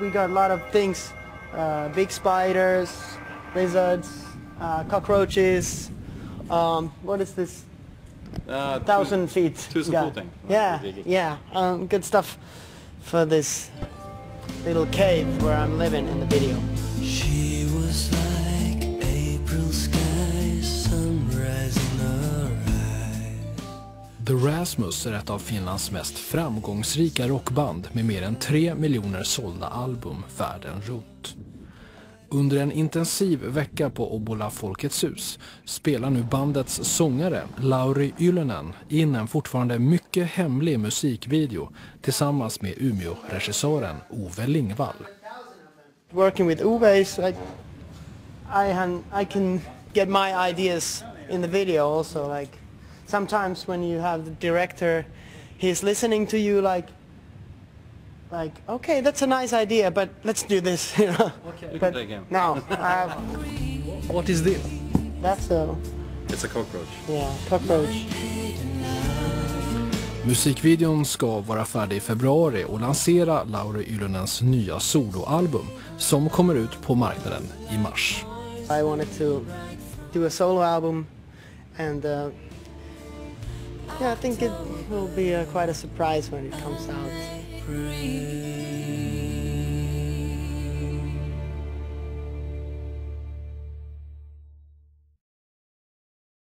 We got a lot of things, big spiders, lizards, cockroaches, what is this? 1,000 feet. Tusen footing. Yeah, yeah, good stuff for this little cave where I'm living in the video. She was like April sky, sunrise in her eyes. The Rasmus är ett av Finlands mest framgångsrika rockband med mer än 3 miljoner sålda album världen runt. Under en intensiv vecka på Obola Folkets hus spelar nu bandets sångare Lauri Ylönen in en fortfarande mycket hemlig musikvideo tillsammans med Umiu-regissören Ove Lingvall. Working with Ove is like I can get my ideas in the video also, like sometimes when you have the director, he's listening to you like okay, that's a nice idea, but let's do this, you know. Okay, but now what is this? It's a cockroach. Yeah, cockroach. Musikvideon ska vara färdig i februari och lansera Lauri Ylönens nya soloalbum som kommer ut på marknaden i mars. I wanted to do a solo album and yeah, I think it will be quite a surprise when it comes out.